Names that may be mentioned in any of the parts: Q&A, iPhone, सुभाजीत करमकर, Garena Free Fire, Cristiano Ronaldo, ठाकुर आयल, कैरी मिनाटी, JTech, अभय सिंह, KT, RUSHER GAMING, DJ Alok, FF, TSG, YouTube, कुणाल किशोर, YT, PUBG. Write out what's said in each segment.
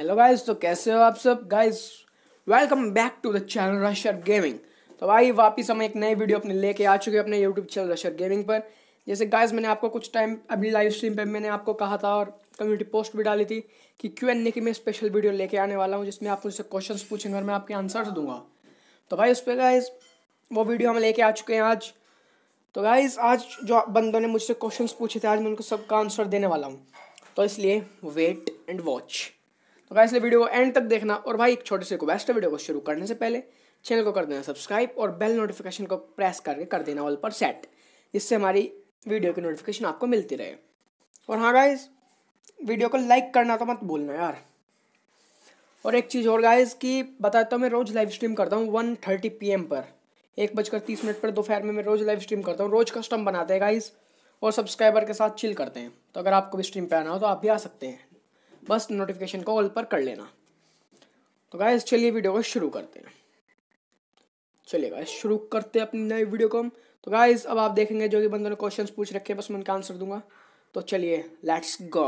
Hello guys, तो कैसे हो आप सब guys. Welcome back to the channel Rusher gaming. तो भाई वापस हम एक नई वीडियो अपने लेके आ चुके हैं अपने यूट्यूब चैनल रशर गेमिंग पर। जैसे गाइस मैंने आपको कुछ टाइम अपनी लाइव स्ट्रीम पे मैंने आपको कहा था और कम्युनिटी पोस्ट भी डाली थी कि Q&A की मैं स्पेशल वीडियो लेके आने वाला हूँ जिसमें आप मुझसे क्वेश्चन पूछेंगे और मैं आपके आंसर्स दूंगा। तो भाई उस पर गाइस वो वीडियो हम लेके आ चुके हैं आज। तो गाइस आज जो बंदों ने मुझसे क्वेश्चन पूछे थे आज मैं उनको सबका आंसर देने वाला हूँ, तो इसलिए वेट एंड वॉच। तो गाइस वीडियो को एंड तक देखना। और भाई एक छोटे से रिक्वेस्ट है, वीडियो को शुरू करने से पहले चैनल को कर देना सब्सक्राइब और बेल नोटिफिकेशन को प्रेस करके कर देना ऑल पर सेट, जिससे हमारी वीडियो की नोटिफिकेशन आपको मिलती रहे। और हाँ गाइस वीडियो को लाइक करना तो मत भूलना यार। और एक चीज़ और गाइस की बताता हूँ, मैं रोज़ लाइव स्ट्रीम करता हूँ 1:30 PM पर, 1:30 पर दोपहर में मैं रोज़ लाइव स्ट्रीम करता हूँ। रोज़ कस्टम बनाते हैं गाइस और सब्सक्राइबर के साथ चिल करते हैं। तो अगर आपको भी स्ट्रीम पर आना हो तो आप भी आ सकते हैं, बस नोटिफिकेशन को ऑल पर कर लेना। तो गाइस चलिए वीडियो को शुरू करते हैं। चलिए गाइस शुरू करते हैं अपनी नई वीडियो को हम। तो गाइस अब आप देखेंगे जो कि बंदों ने क्वेश्चंस पूछ रखे हैं, बस मैं उनका आंसर दूंगा। तो चलिए लेट्स गो।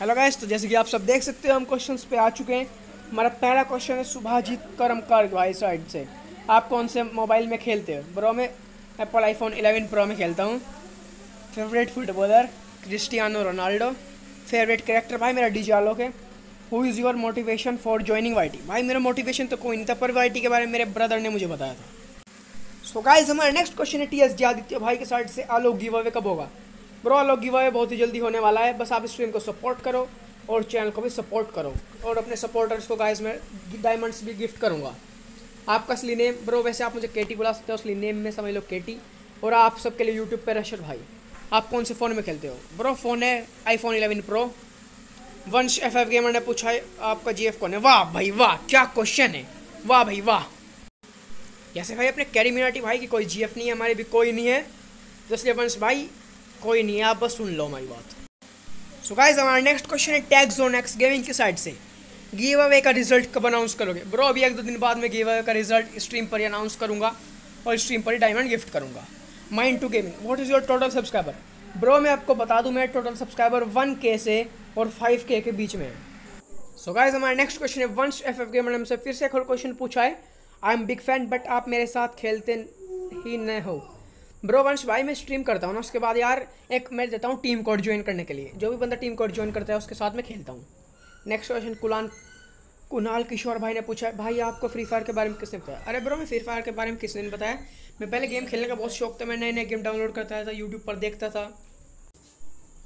हेलो गाइस, तो जैसे कि आप सब देख सकते हो हम क्वेश्चंस पे आ चुके हैं। हमारा पहला क्वेश्चन है सुभाजीत करमकर भाई साइड से, आप कौन से मोबाइल में खेलते हो? ब्रो मैं एप्पल iPhone 11 Pro में खेलता हूँ। Favourite footballer Cristiano Ronaldo. Favourite character भाई मेरा डीजे आलोक है। Who is your motivation for joining YT? भाई मेरा मोटिवेशन तो कोई नहीं था पर YT के बारे में मेरे ब्रदर ने मुझे बताया था। सो गाइस हमारा नेक्स्ट क्वेश्चन है TSG आदित्य भाई के साइड से, आलोक गिव अवे कब होगा? ब्रो आलोक गिव अवे बहुत ही जल्दी होने वाला है, बस आप स्ट्रीम को सपोर्ट करो और चैनल को भी सपोर्ट करो। और अपने सपोर्टर्स को गाइस मैं डायमंड्स भी गिफ्ट करूँगा। आपका असली नेम ब्रो, वैसे आप मुझे KT बुला सकते हो, असली नेम में समझ लो KT। और आप सबके लिए यूट्यूब पर रशर भाई, आप कौन से फ़ोन में खेलते हो? ब्रो फोन है iPhone 11 Pro। Vansh FF gamer ने पूछा है आपका GF कौन है? वाह भाई वाह, क्या क्वेश्चन है, वाह भाई वाह। जैसे भाई अपने कैरी मिनाटी भाई की कोई GF नहीं है, हमारे भी कोई नहीं है, तो इसलिए वंश भाई कोई नहीं है, आप बस सुन लो हमारी बात। सो गाइस हमारा नेक्स्ट क्वेश्चन है टैग जोन एक्स गेमिंग की साइड से, गिव अवे का रिजल्ट कब अनाउंस करोगे? ब्रो अभी 1-2 दिन बाद में गिव अवे का रिजल्ट स्ट्रीम पर ही अनाउंस करूँगा और स्ट्रीम पर ही डायमंड गिफ्ट करूँगा। Mind to gaming, what is your total subscriber? Bro मैं आपको बता दूं मेरे टोटल सब्सक्राइबर 1K से और 5K के बीच में है। सो गाइस हमारा नेक्स्ट क्वेश्चन है वंश FF गेमर ने हमसे फिर से एक और क्वेश्चन पूछा है, I am big fan but आप मेरे साथ खेलते ही न हो। ब्रो वंश भाई मैं स्ट्रीम करता हूँ ना, उसके बाद यार एक मैं देता हूँ टीम कोड ज्वाइन करने के लिए, जो भी बंदा टीम कोड ज्वाइन करता है उसके साथ मैं खेलता हूँ। नेक्स्ट क्वेश्चन कुणाल किशोर भाई ने पूछा है, भाई आपको फ्री फायर के बारे में किसने बताया? अरे ब्रो मैं फ्री फायर के बारे में किसने बताया, मैं पहले गेम खेलने का बहुत शौक था, मैं नए नए गेम डाउनलोड करता था, यूट्यूब पर देखता था।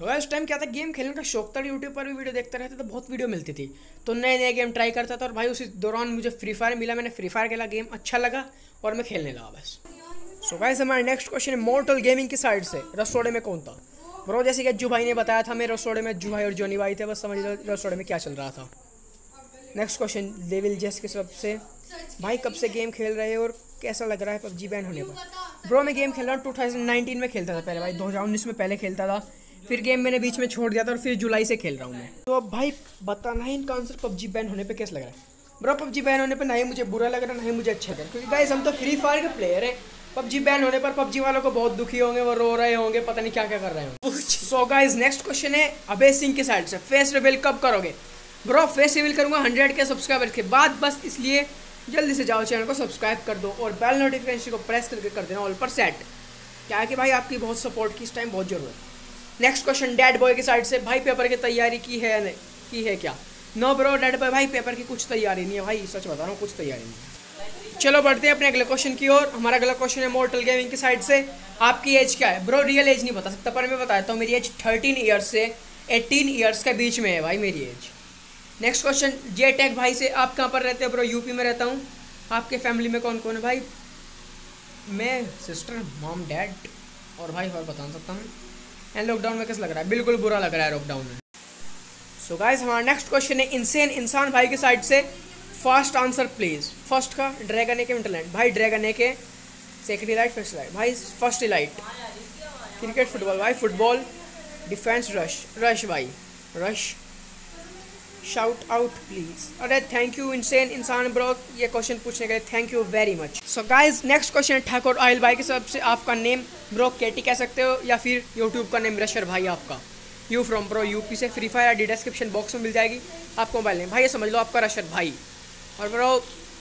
और उस टाइम क्या था, गेम खेलने का शौक था, यूट्यूब पर भी वीडियो देखता रहता था, बहुत वीडियो मिलती थी, तो नए नए गेम ट्राई करता था। और भाई उसी दौरान मुझे फ्री फायर मिला, मैंने फ्री फायर खेला, गेम अच्छा लगा और मैं खेलने लगा बस। सो गाइस हमारा नेक्स्ट क्वेश्चन है मॉर्टल गेमिंग की साइड से, रसोड़े में कौन था? ब्रो जैसे कि अज्जू भाई ने बताया था, मेरे रसोड़े में अज्जू भाई और जोनी भाई थे, बस समझ लो रसोड़े में क्या चल रहा था। नेक्स्ट क्वेश्चन डेविल जैस के सबसे, भाई कब से गेम खेल रहे हो और कैसा लग रहा है PUBG बैन होने पर? ब्रो मैं गेम खेल रहा हूँ 2019 में खेलता था पहले भाई, 2019 में पहले खेलता था, फिर गेम मैंने बीच में छोड़ दिया था और फिर जुलाई से खेल रहा हूँ मैं। तो अब भाई बताना है इनका आंसर PUBG बैन होने पर कैसा लग रहा है। ब्रो PUBG बैन होने पर ना ही मुझे बुरा लग रहा है ना ही मुझे अच्छा लग रहा है, क्योंकि गाइस हम तो फ्री फायर के प्लेयर हैं। PUBG बैन होने पर PUBG वालों को बहुत दुखी होंगे, वो रो रहे होंगे, पता नहीं क्या क्या कर रहे होंगे। सो गाइस नेक्स्ट क्वेश्चन है अभय सिंह के साइड से, फेस रिवील कब करोगे? ब्रो फेस रिवील करूँगा 100K सब्सक्राइबर के बाद, बस इसलिए जल्दी से जाओ चैनल को सब्सक्राइब कर दो और बेल नोटिफिकेशन को प्रेस करके कर देना ऑल पर सेट, क्या है कि भाई आपकी बहुत सपोर्ट की इस टाइम बहुत जरूरत है। नेक्स्ट क्वेश्चन डैड बॉय की साइड से, भाई पेपर की तैयारी की है क्या? नो ब्रो डैड बॉय भाई पेपर की कुछ तैयारी नहीं है भाई, सच बता रहा हूँ कुछ तैयारी नहीं। चलो बढ़ते हैं अपने अगले क्वेश्चन की ओर। हमारा अगला क्वेश्चन है मॉर्टल गेमिंग की साइड से, आपकी एज क्या है? ब्रो रियल एज नहीं बता सकता पर मैं बताता हूँ, मेरी एज 13 ईयर्स से 18 ईयर्स के बीच में है भाई मेरी एज। नेक्स्ट क्वेश्चन JTech भाई से, आप कहाँ पर रहते हो? ब्रो यूपी में रहता हूँ। आपके फैमिली में कौन कौन है? भाई मैं सिस्टर मॉम डैड और भाई और बता सकता हूँ। एंड लॉकडाउन में कैसा लग रहा है? बिल्कुल बुरा लग रहा है लॉकडाउन में। सो गाइस हमारा नेक्स्ट क्वेश्चन है इनसेन इंसान भाई के साइड से, फास्ट आंसर प्लीज़। फर्स्ट का ड्रैगन एक इंटरलैंड भाई, ड्रैगन एक है, सेकेंड इलाइट, फर्स्ट इलाइट भाई, फर्स्ट इलाइट। क्रिकेट फुटबॉल भाई, फुटबॉल। डिफेंस रश भाई, रश। Shout out please. अरे थैंक यू इनसेन इंसान ब्रो ये क्वेश्चन पूछने के लिए, thank you very much. So guys next question है ठाकुर आयल भाई के सबसे, आपका नेम ब्रो KT कह सकते हो या फिर यूट्यूब का नेम रशर भाई आपका। यू फ्रॉम ब्रो यूपी से। Free fire ID description box में मिल जाएगी आपको मोबाइल में। भाई ये समझ लो आपका रशद भाई। और ब्रो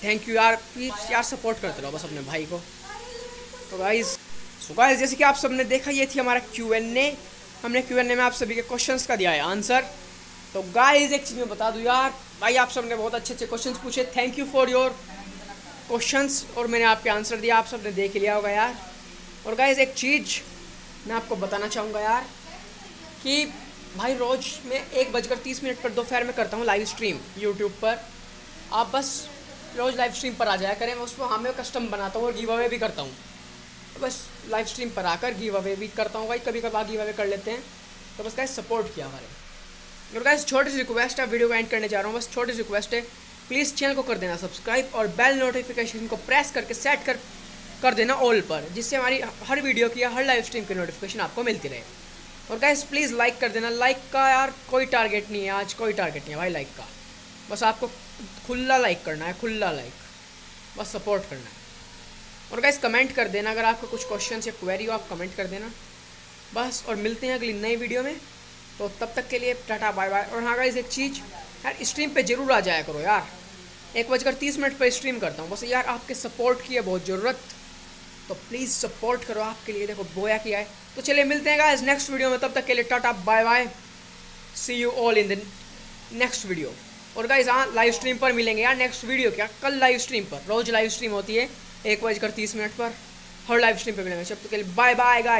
थैंक यू यार, प्लीज यार सपोर्ट करते रहो बस अपने भाई को। तो गाइस जैसे कि आप सबने देखा ये थी हमारा Q&A। हमने Q&A में आप सभी के क्वेश्चंस का दिया है आंसर। तो गाइस एक चीज़ मैं बता दूं यार, भाई आप सबने बहुत अच्छे अच्छे क्वेश्चंस पूछे, thank you for your questions. और मैंने आपके आंसर दिया, आप सबने देख लिया होगा यार। और गाइस एक चीज़ मैं आपको बताना चाहूँगा यार कि भाई रोज़ मैं 1:30 पर दोपहर में करता हूँ लाइव स्ट्रीम यूट्यूब पर। आप बस रोज़ लाइव स्ट्रीम पर आ जाया करें, मैं उसमें हमें कस्टम बनाता हूँ और गिव अवे भी करता हूँ। बस लाइव स्ट्रीम पर आकर गिव अवे भी करता हूँ भाई, कभी कभार गिव अवे कर लेते हैं। तो बस गाइस सपोर्ट किया हमारे। और गाइस छोटी सी रिक्वेस्ट है, वीडियो को एंड करने जा रहा हूँ, बस छोटी सी रिक्वेस्ट है, प्लीज़ चैनल को कर देना सब्सक्राइब और बेल नोटिफिकेशन को प्रेस करके सेट कर देना ऑल पर, जिससे हमारी हर वीडियो की या हर लाइव स्ट्रीम की नोटिफिकेशन आपको मिलती रहे। और गाइस प्लीज़ लाइक कर देना। लाइक का यार कोई टारगेट नहीं है, आज कोई टारगेट नहीं है भाई लाइक का, बस आपको खुला लाइक करना है, खुला लाइक, बस सपोर्ट करना है। और गाइस कमेंट कर देना, अगर आपको कुछ क्वेश्चन या क्वेरी हो आप कमेंट कर देना बस। और मिलते हैं अगली नई वीडियो में, तो तब तक के लिए टाटा बाय बाय। और हाँ गाइस एक चीज़ यार, स्ट्रीम पे ज़रूर आ जाया करो यार, 1:30 पर स्ट्रीम करता हूँ बस यार। आपके सपोर्ट की है बहुत ज़रूरत, तो प्लीज़ सपोर्ट करो, आपके लिए देखो बोया किया है। तो चलिए मिलते हैं गाइस नेक्स्ट वीडियो में, तब तक के लिए tata bye bye, see you all in the next video. और गाइस हाँ लाइव स्ट्रीम पर मिलेंगे यार, नेक्स्ट वीडियो क्या कल लाइव स्ट्रीम पर, रोज़ लाइव स्ट्रीम होती है 1:30 पर, हर लाइव स्ट्रीम पे मिलेंगे। तब तक के लिए बाय बाय गाइस।